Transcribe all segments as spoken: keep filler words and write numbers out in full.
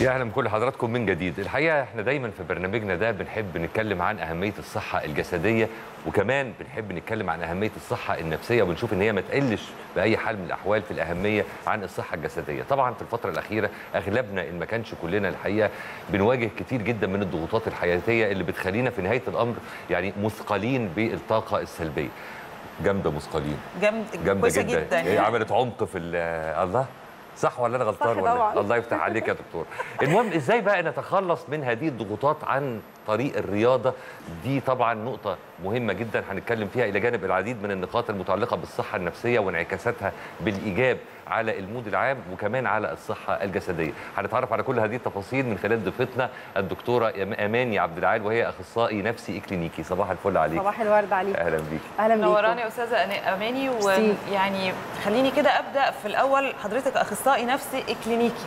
يا اهلا بكل حضراتكم من جديد. الحقيقه احنا دايما في برنامجنا ده بنحب نتكلم عن اهميه الصحه الجسديه، وكمان بنحب نتكلم عن اهميه الصحه النفسيه، وبنشوف ان هي ما تقلش باي حال من الاحوال في الاهميه عن الصحه الجسديه. طبعا في الفتره الاخيره اغلبنا ان ما كانش كلنا الحقيقه بنواجه كتير جدا من الضغوطات الحياتيه اللي بتخلينا في نهايه الامر يعني مثقلين بالطاقه السلبيه. جامده مثقلين، جامده جامده جدا, جدا. هي عملت عمق في الله، صح ولا انا غلطان؟ ولا الله يفتح عليك يا دكتور. المهم ازاي بقى نتخلص من هذه الضغوطات عن طريق الرياضه؟ دي طبعا نقطه مهمه جدا هنتكلم فيها الى جانب العديد من النقاط المتعلقه بالصحه النفسيه وانعكاساتها بالايجاب على المود العام وكمان على الصحه الجسديه. هنتعرف على كل هذه التفاصيل من خلال ضيفتنا الدكتوره اماني عبد العال، وهي اخصائي نفسي اكلينيكي. صباح الفل عليك. صباح الورد عليك. اهلا بيك. اهلا بيك. نوراني يا استاذه اماني. ويعني خليني كده ابدا في الاول، حضرتك اخصائي نفسي اكلينيكي،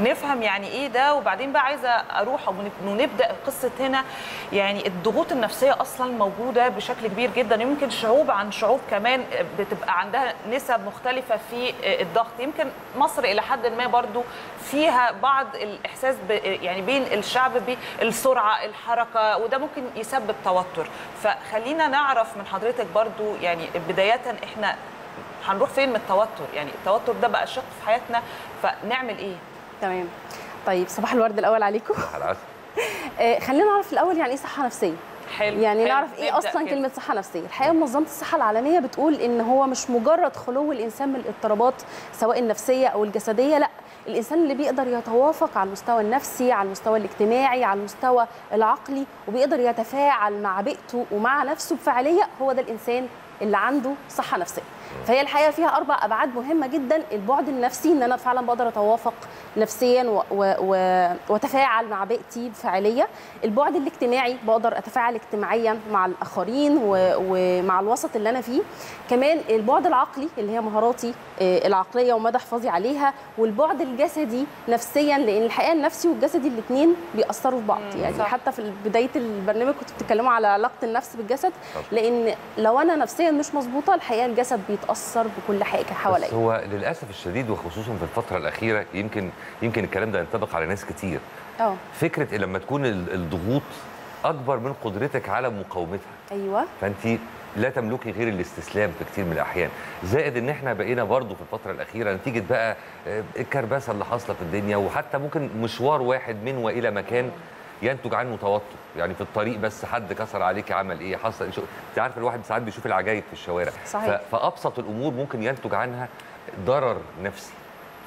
نفهم يعني ايه ده، وبعدين بقى عايزه اروح ونبدا قصه هنا. يعني الضغوط النفسيه اصلا موجوده بشكل كبير جدا، يمكن شعوب عن شعوب كمان بتبقى عندها نسب مختلفه في الضغط. يمكن مصر الى حد ما برضو فيها بعض الاحساس يعني بين الشعب بالسرعه، الحركه، وده ممكن يسبب توتر. فخلينا نعرف من حضرتك برضو يعني بدايه احنا هنروح فين من التوتر، يعني التوتر ده بقى شق في حياتنا، فنعمل ايه؟ تمام. طيب صباح الورد الاول عليكم. صباح العسل. خلينا نعرف الاول يعني ايه صحه نفسيه. حلو. يعني حلو. نعرف ايه اصلا كلمه صحه نفسيه. الحقيقه منظمه الصحه العالميه بتقول ان هو مش مجرد خلو الانسان من الاضطرابات سواء النفسيه او الجسديه، لا، الانسان اللي بيقدر يتوافق على المستوى النفسي، على المستوى الاجتماعي، على المستوى العقلي، وبيقدر يتفاعل مع بيئته ومع نفسه بفعاليه، هو ده الانسان اللي عنده صحه نفسيه. فهي الحقيقه فيها اربع ابعاد مهمه جدا. البعد النفسي، ان انا فعلا بقدر اتوافق نفسيا و... و... وتفاعل مع بيئتي بفعاليه. البعد الاجتماعي، بقدر اتفاعل اجتماعيا مع الاخرين و... ومع الوسط اللي انا فيه. كمان البعد العقلي اللي هي مهاراتي العقليه ومدى حفاظي عليها. والبعد الجسدي نفسيا، لان الحقيقه النفسي والجسدي الاثنين بيأثروا في بعض. يعني صح. حتى في بدايه البرنامج كنتوا بتتكلموا على علاقه النفس بالجسد، لان لو انا نفسيا مش مظبوطه الحقيقه الجسد بيتأثر بكل حاجه حواليا. بس هو للاسف الشديد وخصوصا في الفتره الاخيره يمكن يمكن الكلام ده ينطبق على ناس كتير. اه فكره لما تكون الضغوط اكبر من قدرتك على مقاومتها. ايوه. فانت لا تملكي غير الاستسلام في كتير من الاحيان، زائد ان احنا بقينا برضو في الفتره الاخيره نتيجه بقى الكربسه اللي حاصله في الدنيا، وحتى ممكن مشوار واحد من والى مكان ينتج عنه توتر. يعني في الطريق بس حد كسر عليك، عمل ايه، حصل شو... انت عارف الواحد ساعات بيشوف العجايب في الشوارع. صحيح. ف... فابسط الامور ممكن ينتج عنها ضرر نفسي.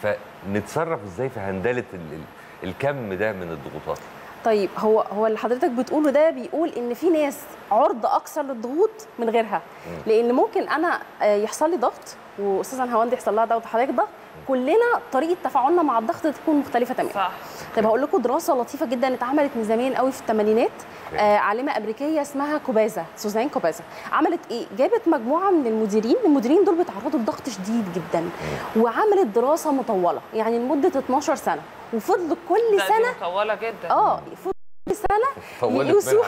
فنتصرف ازاي في هندله ال... الكم ده من الضغوطات؟ طيب هو هو اللي حضرتك بتقوله ده بيقول ان في ناس عرضه اكثر للضغوط من غيرها. م. لان ممكن انا يحصل لي ضغط، واستاذه هواندي يحصل لها ضغط، حضرتك ضغط، كلنا طريقه تفاعلنا مع الضغط تكون مختلفه تماما. صح. طيب هقول لكم دراسه لطيفه جدا اتعملت من زمان قوي في الثمانينات، آه عالمه امريكيه اسمها كوبازا، سوزان كوبازا. عملت ايه؟ جابت مجموعه من المديرين، المديرين دول بيتعرضوا لضغط شديد جدا، وعملت دراسه مطوله يعني لمده اتناشر سنة، وفضلوا كل سنه مطوله جدا اه كل سنه يقيسوا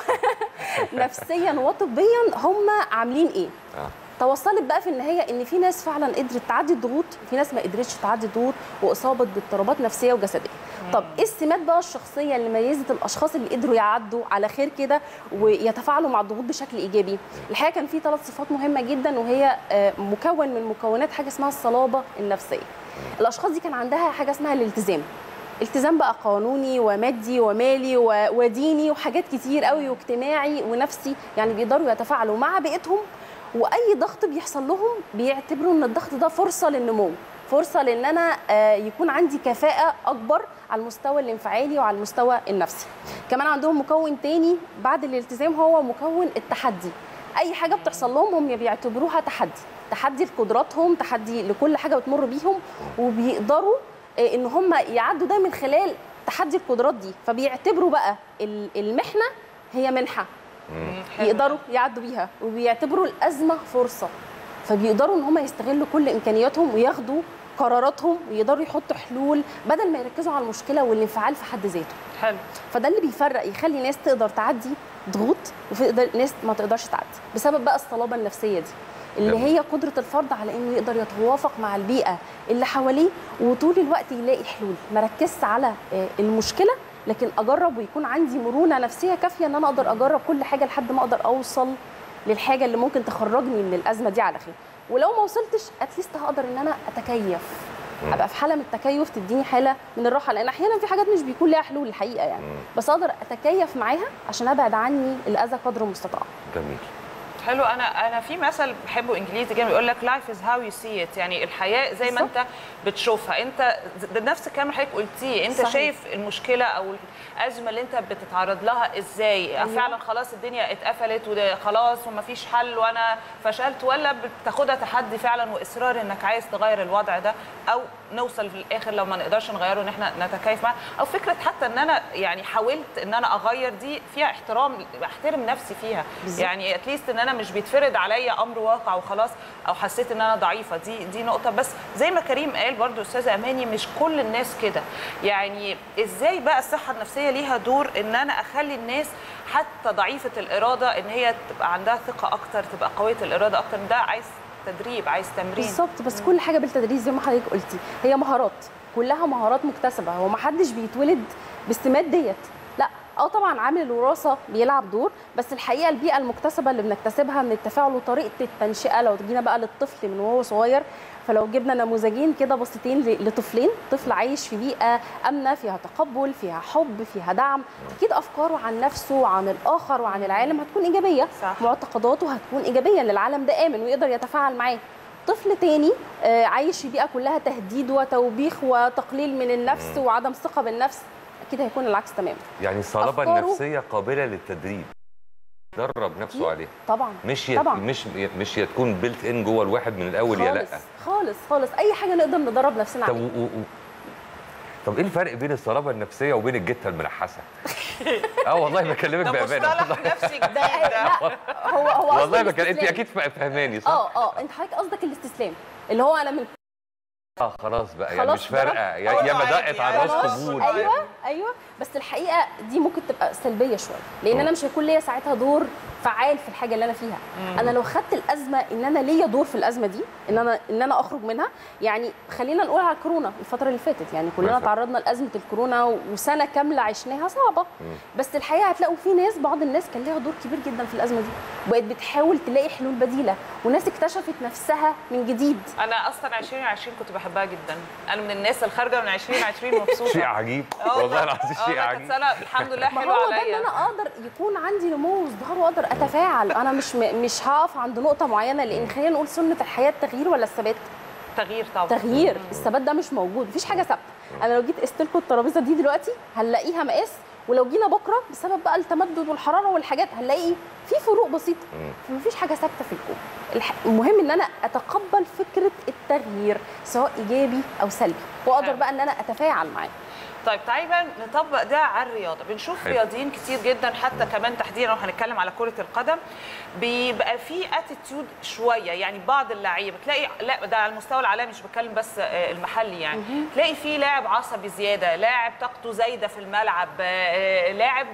نفسيا وطبيا هم عاملين ايه. آه. توصلت بقى في النهايه ان في ناس فعلا قدرت تعدي الضغوط، في ناس ما قدرتش تعدي الضغوط واصابت باضطرابات نفسيه وجسديه. طب ايه السمات بقى الشخصيه اللي ميزت الاشخاص اللي قدروا يعدوا على خير كده ويتفاعلوا مع الضغوط بشكل ايجابي؟ الحقيقه كان في ثلاث صفات مهمه جدا، وهي مكون من مكونات حاجه اسمها الصلابه النفسيه. الاشخاص دي كان عندها حاجه اسمها الالتزام، التزام بقى قانوني ومادي ومالي وديني وحاجات كتير قوي، واجتماعي ونفسي. يعني بيقدروا يتفاعلوا مع بيئتهم، واي ضغط بيحصل لهم بيعتبروا ان الضغط ده فرصه للنمو، فرصه لان انا يكون عندي كفاءه اكبر على المستوى الانفعالي وعلى المستوى النفسي. كمان عندهم مكون تاني بعد الالتزام، هو مكون التحدي. اي حاجه بتحصل لهم هم بيعتبروها تحدي، تحدي لقدراتهم، تحدي لكل حاجه بتمر بيهم، وبيقدروا ان هم يعدوا ده من خلال تحدي القدرات دي. فبيعتبروا بقى المحنه هي منحه يقدروا يعدوا بيها، وبيعتبروا الازمه فرصه، فبيقدروا ان هم يستغلوا كل امكانياتهم وياخدوا قراراتهم، ويقدروا يحطوا حلول بدل ما يركزوا على المشكله والانفعال في حد ذاته. حلو. فده اللي بيفرق، يخلي ناس تقدر تعدي ضغوط وناس ما تقدرش تعدي، بسبب بقى الصلابه النفسيه دي. اللي تمام. هي قدرة الفرد على انه يقدر يتوافق مع البيئة اللي حواليه وطول الوقت يلاقي حلول، ما ركزش على المشكلة لكن اجرب ويكون عندي مرونة نفسية كافية ان انا اقدر اجرب كل حاجة لحد ما اقدر اوصل للحاجة اللي ممكن تخرجني من الأزمة دي على خير، ولو ما وصلتش اتليست هقدر ان انا اتكيف، ابقى في حاله من التكيف تديني حاله من الراحه، لان احيانا في حاجات مش بيكون لها حلول الحقيقه يعني، بس اقدر اتكيف معاها عشان ابعد عني الاذى قدر المستطاع. جميل. حلو. انا انا في مثل بحبه انجليزي كان بيقول لك لايف از هاو يو سي ات، يعني الحياه زي ما انت بتشوفها، انت ده نفس الكلام اللي حضرتك قلتيه، انت صحيح. شايف المشكله او الازمه اللي انت بتتعرض لها ازاي؟ أيوه. فعلا خلاص الدنيا اتقفلت وخلاص ومفيش حل وانا فشلت، ولا بتاخدها تحدي فعلا واصرار انك عايز تغير الوضع ده او نوصل في الاخر لو ما نقدرش نغيره ان احنا نتكيف معاه، او فكره حتى ان انا يعني حاولت ان انا اغير دي فيها احترام، احترم نفسي فيها بالزبط. يعني اتليست ان انا مش بيتفرض عليا امر واقع وخلاص او حسيت ان انا ضعيفه، دي دي نقطه. بس زي ما كريم قال برضو استاذه اماني مش كل الناس كده، يعني ازاي بقى الصحه النفسيه ليها دور ان انا اخلي الناس حتى ضعيفه الاراده ان هي تبقى عندها ثقه اكتر، تبقى قويه الاراده اكتر، ده عايز تدريب، عايز تمرين بالظبط، بس كل حاجه بالتدريب زي ما حضرتك قلتي، هي مهارات، كلها مهارات مكتسبه، هو ما حدش بيتولد باستمات ديت، لا اه طبعا عامل الوراثه بيلعب دور، بس الحقيقه البيئه المكتسبه اللي بنكتسبها من التفاعل وطريقه التنشئه. لو جينا بقى للطفل من وهو صغير، فلو جبنا نموذجين كده بسيطين لطفلين، طفل عايش في بيئه امنه فيها تقبل، فيها حب، فيها دعم، اكيد افكاره عن نفسه وعن الاخر وعن العالم هتكون ايجابيه، صح. معتقداته هتكون ايجابيه ان العالم ده امن ويقدر يتفاعل معاه. طفل تاني عايش في بيئه كلها تهديد وتوبيخ وتقليل من النفس وعدم ثقه بالنفس، اكيد هيكون العكس تماما. يعني الصلابه النفسيه قابله للتدريب، درب نفسه عليه طبعا، مش يت... طبعا. مش مش تكون بيلت ان جوه الواحد من الاول خالص. يا لا خالص خالص، اي حاجه نقدر ندرب نفسنا عليها. طب و... و... طب ايه الفرق بين الصلابه النفسيه وبين الجته الملحسه؟ اه والله بكلمك بامانه، ده مصطلح نفسي جديد. لا هو هو والله بكلمك، انت اكيد فاهماني صح؟ اه اه انت حضرتك قصدك الاستسلام اللي هو انا من اه خلاص بقى خلاص، يعني مش فارقه يا ما دقت على راس قبول. ايوه ايوه، بس الحقيقه دي ممكن تبقى سلبيه شويه، لان م. انا مش هيكون ليا ساعتها دور فعال في الحاجه اللي انا فيها. م. انا لو خدت الازمه ان انا ليا دور في الازمه دي، ان انا ان انا اخرج منها. يعني خلينا نقول على كورونا الفتره اللي فاتت، يعني كلنا تعرضنا لازمه الكورونا وسنه كامله عشناها صعبه، م. بس الحقيقه هتلاقوا في ناس، بعض الناس كان ليها دور كبير جدا في الازمه دي، بقت بتحاول تلاقي حلول بديله، وناس اكتشفت نفسها من جديد. انا اصلا ألفين وعشرين كنت بحب بحبها جدا، انا من الناس الخارجه من عشرين عشرين مبسوطه. شيء عجيب والله العظيم، شيء عجيب. انا الحمد لله حلو عليا، ان انا اقدر يكون عندي نمو وازدهار واقدر اتفاعل، انا مش مش هقف عند نقطه معينه، لان خلينا نقول سنه الحياه التغيير ولا الثبات؟ تغيير طبعا، تغيير، الثبات ده مش موجود، مفيش حاجه ثابته. انا لو جيت قست لكم الترابيزه دي دلوقتي هنلاقيها مقاس، ولو جينا بكره بسبب بقى التمدد والحراره والحاجات هنلاقي في فروق بسيطه، مفيش حاجه ثابته في الكون. المهم ان انا اتقبل فكره التغيير سواء ايجابي او سلبي، واقدر بقى ان انا اتفاعل معاه. طيب تعالي بقى نطبق ده على الرياضه، بنشوف رياضيين كتير جدا حتى كمان تحديدا لو هنتكلم على كره القدم بيبقى في اتيتيود شويه، يعني بعض اللعيبه تلاقي، لا ده على المستوى العالمي مش بتكلم بس المحلي، يعني تلاقي في لاعب عصبي زياده، لاعب طاقته زايده في الملعب، لاعب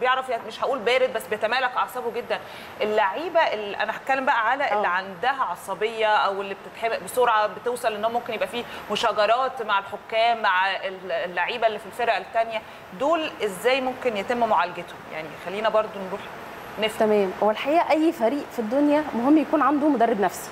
بيعرف، مش هقول بارد بس بيتمالك اعصابه جدا. اللعيبه اللي انا هتكلم بقى على اللي عندها عصبيه او اللي بتتحرق بسرعه، بتوصل ان ممكن يبقى فيه مشاجرات مع الحكام، مع اللعيبه اللي في الفرقه الثانيه، دول ازاي ممكن يتم معالجتهم؟ يعني خلينا برضو نروح نفهم. تمام، هو الحقيقه اي فريق في الدنيا مهم يكون عنده مدرب نفسي.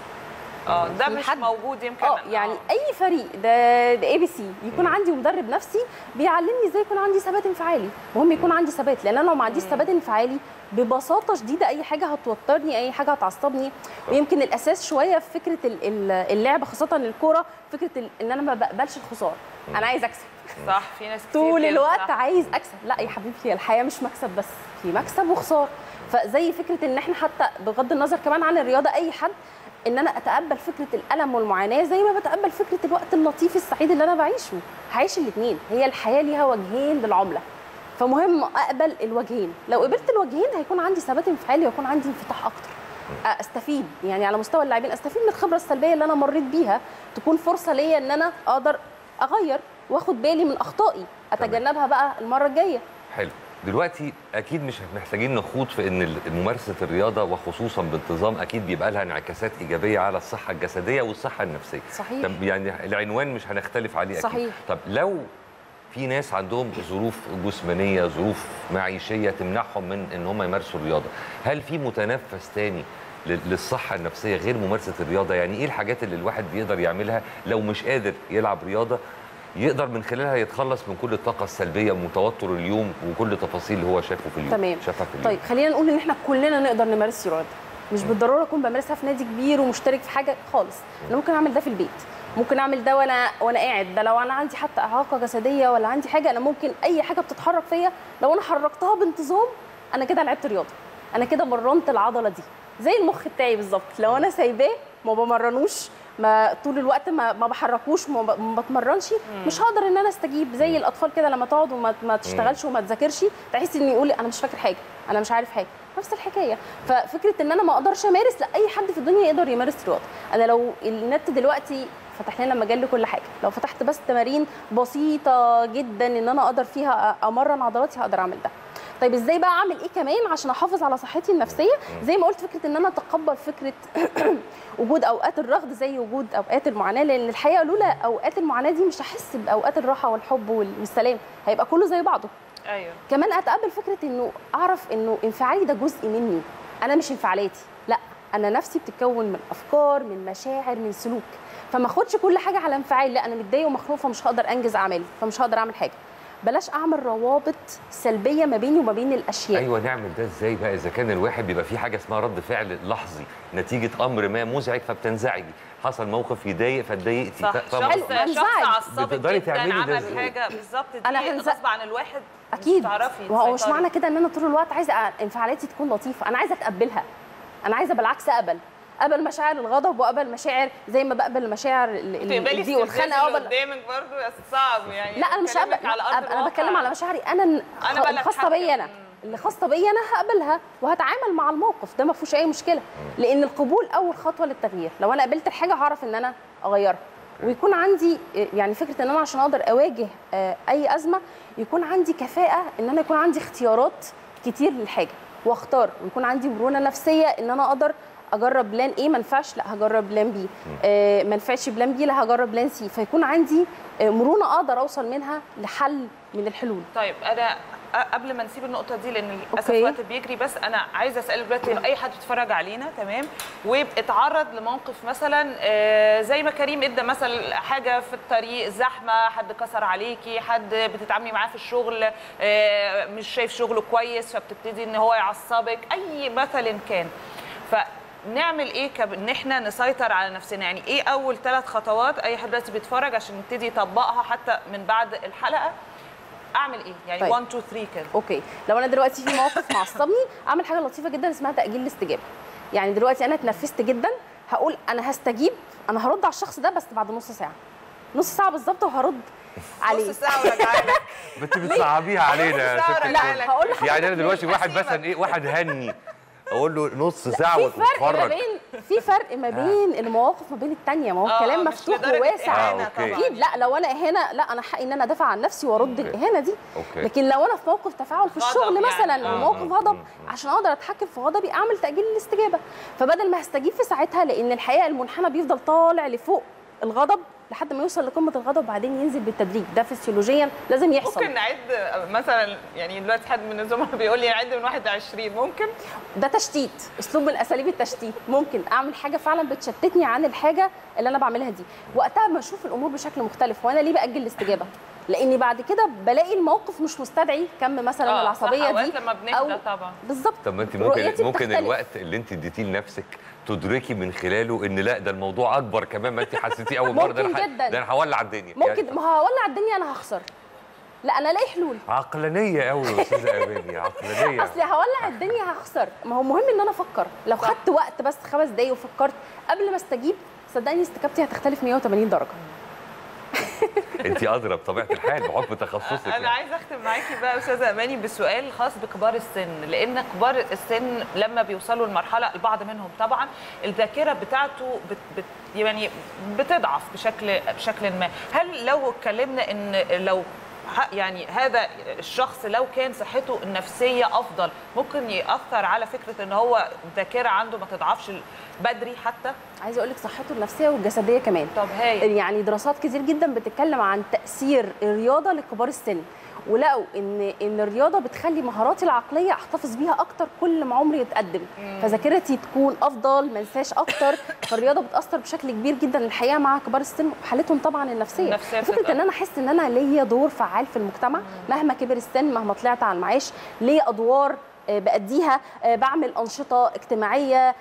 اه ده مش موجود يمكن، اه يعني اي فريق ده ده اي بي سي يكون عندي مدرب نفسي بيعلمني ازاي يكون عندي ثبات انفعالي. مهم يكون عندي ثبات، لان انا لو ما عنديش ثبات انفعالي ببساطه شديده اي حاجه هتوترني، اي حاجه هتعصبني. ويمكن الاساس شويه في فكره اللعبه خاصه الكوره، فكره ان انا ما بقبلش الخساره، انا عايز اكسب. صح، في ناس كتير طول الوقت عايز اكسب. لا يا حبيبي، هي الحياه مش مكسب بس، في مكسب وخساره. فزي فكره ان احنا حتى بغض النظر كمان عن الرياضه، اي حد ان انا اتقبل فكره الالم والمعاناه زي ما بتقبل فكره الوقت اللطيف السعيد اللي انا بعيشه. هعيش الاثنين، هي الحياه ليها وجهين للعمله، فمهم اقبل الوجهين. لو قبلت الوجهين هيكون عندي ثبات انفعالي ويكون عندي انفتاح اكتر، استفيد يعني على مستوى اللاعبين، استفيد من الخبره السلبيه اللي انا مريت بيها، تكون فرصه ليا ان انا اقدر اغير واخد بالي من اخطائي، اتجنبها بقى المره الجايه. حلو. دلوقتي اكيد مش محتاجين نخوض في ان ممارسه الرياضه وخصوصا بانتظام اكيد بيبقى لها انعكاسات ايجابيه على الصحه الجسديه والصحه النفسيه. صحيح. طب يعني العنوان مش هنختلف عليه. صحيح. اكيد. طب لو في ناس عندهم ظروف جسمانيه، ظروف معيشيه تمنعهم من ان هم يمارسوا الرياضه، هل في متنفس تاني للصحه النفسيه غير ممارسه الرياضه؟ يعني ايه الحاجات اللي الواحد يقدر يعملها لو مش قادر يلعب رياضه يقدر من خلالها يتخلص من كل الطاقه السلبيه وتوتر اليوم وكل تفاصيل اللي هو شافه في اليوم؟ تمام. شافها في اليوم. طيب خلينا نقول ان احنا كلنا نقدر نمارس رياضه، مش بالضروره اكون بمارسها في نادي كبير ومشترك في حاجه خالص، انا ممكن اعمل ده في البيت، ممكن اعمل ده وانا وانا قاعد، ده لو انا عندي حتى اعاقه جسديه ولا عندي حاجه، انا ممكن اي حاجه بتتحرك فيا لو انا حركتها بانتظام انا كده لعبت رياضه، انا كده مرنت العضله دي، زي المخ بتاعي بالظبط، لو انا سايباه ما بمرنوش، ما طول الوقت ما ما بحركوش، ما بتمرنش، مش هقدر ان انا استجيب. زي الاطفال كده لما تقعد وما ما تشتغلش وما تذاكرش تحس ان يقول انا مش فاكر حاجه، انا مش عارف حاجه، نفس الحكايه. ففكره ان انا ما اقدرش امارس، لا اي حد في الدنيا يقدر يمارس رياضه. انا لو النت دلوقتي فتح لنا مجال لكل حاجه، لو فتحت بس تمارين بسيطه جدا ان انا اقدر فيها امرن عضلاتي هقدر اعمل ده. طيب ازاي بقى اعمل ايه كمان عشان احافظ على صحتي النفسيه؟ زي ما قلت فكره ان انا اتقبل فكره وجود اوقات الرغد زي وجود اوقات المعاناه، لان الحقيقه لولا اوقات المعاناه دي مش هحس باوقات الراحه والحب والسلام، هيبقى كله زي بعضه. ايوه. كمان اتقبل فكره انه اعرف انه انفعالي ده جزء مني، انا مش انفعالاتي، لا انا نفسي بتتكون من افكار، من مشاعر، من سلوك، فما اخدش كل حاجه على انفعال، لا انا متضايقه ومخنوقه فمش هقدر انجز اعمالي، فمش هقدر اعمل حاجه. بلاش اعمل روابط سلبيه ما بيني وما بين الاشياء. ايوه. نعمل ده ازاي بقى اذا كان الواحد بيبقى فيه حاجه اسمها رد فعل لحظي نتيجه امر ما مزعج فبتنزعجي، حصل موقف يضايق فاتضايقتي، صح؟ شخص عصبي جدا عمل حاجه بالظبط دي غصب عن الواحد اكيد مش تعرفي. وهو مش معنى كده ان انا طول الوقت عايزه انفعالاتي تكون لطيفه، انا عايزه اتقبلها، انا عايزه بالعكس اقبل قبل مشاعر الغضب وقبل مشاعر زي ما بقبل مشاعر دي والخنقه وقبل قدامك برضو يا استاذ صعب. يعني لا انا مش هقبل، انا بتكلم على مشاعري انا الخاصه بيا، انا اللي خاصه بيا انا هقبلها وهتعامل مع الموقف ده ما فيهوش اي مشكله، لان القبول اول خطوه للتغيير. لو انا قبلت الحاجه هعرف ان انا اغيرها، ويكون عندي يعني فكره ان انا عشان اقدر اواجه اي ازمه يكون عندي كفاءه ان انا يكون عندي اختيارات كتير للحاجه واختار، ويكون عندي مرونه نفسيه ان انا اقدر اجرب بلان ايه ما نفعش، لا هجرب بلان بي، آه ما نفعش بلان بي، لا هجرب بلان سي، فيكون عندي آه مرونه اقدر اوصل منها لحل من الحلول. طيب انا قبل ما نسيب النقطه دي لان للاسف الوقت بيجري، بس انا عايزه اسال دلوقتي اي حد بيتفرج علينا تمام واتعرض لموقف مثلا آه زي ما كريم ادى مثلا حاجه في الطريق، زحمه، حد كسر عليكي، حد بتتعاملي معاه في الشغل آه مش شايف شغله كويس فبتبتدي ان هو يعصبك، اي مثل كان، ف نعمل ايه ان احنا نسيطر على نفسنا؟ يعني ايه اول ثلاث خطوات اي حد دلوقتي بيتفرج عشان نبتدي يطبقها حتى من بعد الحلقه؟ اعمل ايه؟ يعني واحد اتنين تلاتة كده. اوكي. لو انا دلوقتي في موقف معصبني اعمل حاجه لطيفه جدا اسمها تاجيل الاستجابه. يعني دلوقتي انا اتنفست جدا، هقول انا هستجيب، انا هرد على الشخص ده بس بعد نص ساعه. نص ساعه بالظبط وهرد عليه. نص ساعه وراجعلك. انت بتصعبيها علينا يا شكرا. يعني انا دلوقتي واحد مثلا ايه، واحد هني اقول له نص ساعه وتتفرج. في فرق ما بين المواقف ما بين الثانيه، ما هو الكلام مفتوح وواسع اكيد. لا لو انا اهانه لا انا حقي ان انا ادافع عن نفسي وارد الاهانه دي، لكن لو انا في موقف تفاعل في الشغل مثلا وموقف غضب، عشان اقدر اتحكم في غضبي اعمل تاجيل الاستجابه. فبدل ما هستجيب في ساعتها، لان الحقيقه المنحنى بيفضل طالع لفوق الغضب لحد ما يوصل لقمه الغضب وبعدين ينزل بالتدريج، ده فسيولوجيا لازم يحصل. ممكن نعد مثلا، يعني دلوقتي حد من الزملاء بيقول لي نعد من واحد لعشرين، ممكن؟ ده تشتيت، اسلوب من اساليب التشتيت، ممكن اعمل حاجه فعلا بتشتتني عن الحاجه اللي انا بعملها دي، وقتها بشوف الامور بشكل مختلف. وانا ليه باجل الاستجابه؟ لاني بعد كده بلاقي الموقف مش مستدعي كم مثلا آه العصبيه دي او طبعا بالظبط. طب ما انت ممكن ممكن الوقت اللي انت اديتيه لنفسك تدركي من خلاله ان لا ده الموضوع اكبر كمان ما انت حسيتيه اول مره، ده انا هولع الدنيا. ممكن يعني ما هولع الدنيا انا هخسر، لا انا الاقي حلول عقلانيه قوي يا استاذه اماني، عقلانيه. اصل هولع الدنيا هخسر، ما هو مهم ان انا افكر. لو خدت وقت بس خمس دقايق وفكرت قبل ما استجيب، صدقني استجابتي هتختلف مية وتمانين درجه. انت اضرب طبيعه الحال بحكم تخصصك. انا يعني عايزه اختم معاكي بقى يا استاذه اماني بسؤال خاص بكبار السن، لان كبار السن لما بيوصلوا لمرحله، البعض منهم طبعا الذاكره بتاعته بت بت يعني بتضعف بشكل بشكل ما، هل لو اتكلمنا ان لو يعني هذا الشخص لو كان صحته النفسيه افضل ممكن ياثر على فكره ان هو الذاكره عنده ما تضعفش بدري حتى. عايزه اقول لك صحته النفسيه والجسديه كمان. طب هاي يعني دراسات كتير جدا بتتكلم عن تاثير الرياضه لكبار السن، ولقوا ان ان الرياضه بتخلي مهاراتي العقليه احتفظ بيها اكتر كل ما عمري يتقدم، فذاكرتي تكون افضل، ما انساش اكتر. فالرياضه بتاثر بشكل كبير جدا الحقيقه مع كبار السن وحالتهم طبعا النفسيه. فكره ان انا احس ان انا ليا دور فعال في المجتمع مهما كبر السن، مهما طلعت على المعاش ليا ادوار بأديها، بعمل أنشطة اجتماعية،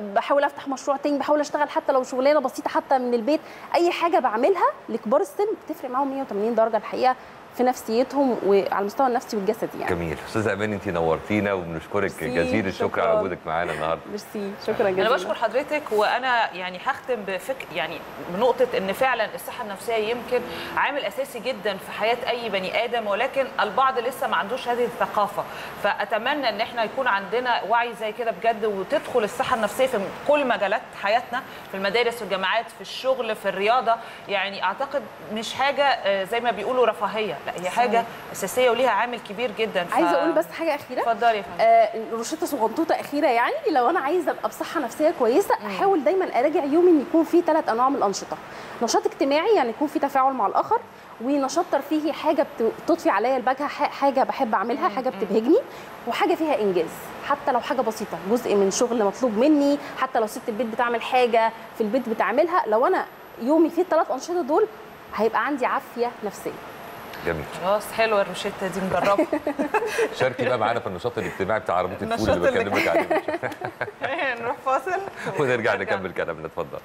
بحاول أفتح مشروع تاني، بحاول أشتغل حتى لو شغلانة بسيطة حتى من البيت، أي حاجة بعملها لكبار السن بتفرق معاهم مية وتمانين درجة الحقيقة في نفسيتهم وعلى المستوى النفسي والجسدي يعني. جميل، استاذه اماني انت نورتينا وبنشكرك جزيل الشكر على وجودك معانا النهارده. ميرسي، شكرا جزيلا. انا بشكر حضرتك، وانا يعني هختم بفكر يعني بنقطه ان فعلا الصحه النفسيه يمكن عامل اساسي جدا في حياه اي بني ادم، ولكن البعض لسه ما عندوش هذه الثقافه، فاتمنى ان احنا يكون عندنا وعي زي كده بجد، وتدخل الصحه النفسيه في كل مجالات حياتنا، في المدارس والجامعات، في الشغل، في الرياضه. يعني اعتقد مش حاجه زي ما بيقولوا رفاهيه، لا هي حاجه اساسيه وليها عامل كبير جدا. ف... عايزه اقول بس حاجه اخيره. اتفضلي يا فندم. آه روشته صغنطوطه اخيره، يعني لو انا عايزه ابقى بصحه نفسيه كويسه مم. احاول دايما اراجع يومي ان يكون فيه ثلاث انواع من الانشطه: نشاط اجتماعي يعني يكون فيه تفاعل مع الاخر، ونشاط ترفيهي حاجه بتطفي عليا البجهه، حاجه بحب اعملها، حاجه بتبهجني، وحاجه فيها انجاز حتى لو حاجه بسيطه، جزء من شغل مطلوب مني، حتى لو ست البيت بتعمل حاجه في البيت بتعملها. لو انا يومي فيه الثلاث انشطه دول هيبقى عندي عافيه نفسيه. جميل، خلاص حلوه الروشته دي نجربها. شاركي بقى معانا في النشاط الاجتماعي بتاع عربيه الفول اللي بكلمك عليه. نروح فاصل ونرجع نكمل كلامنا، اتفضل.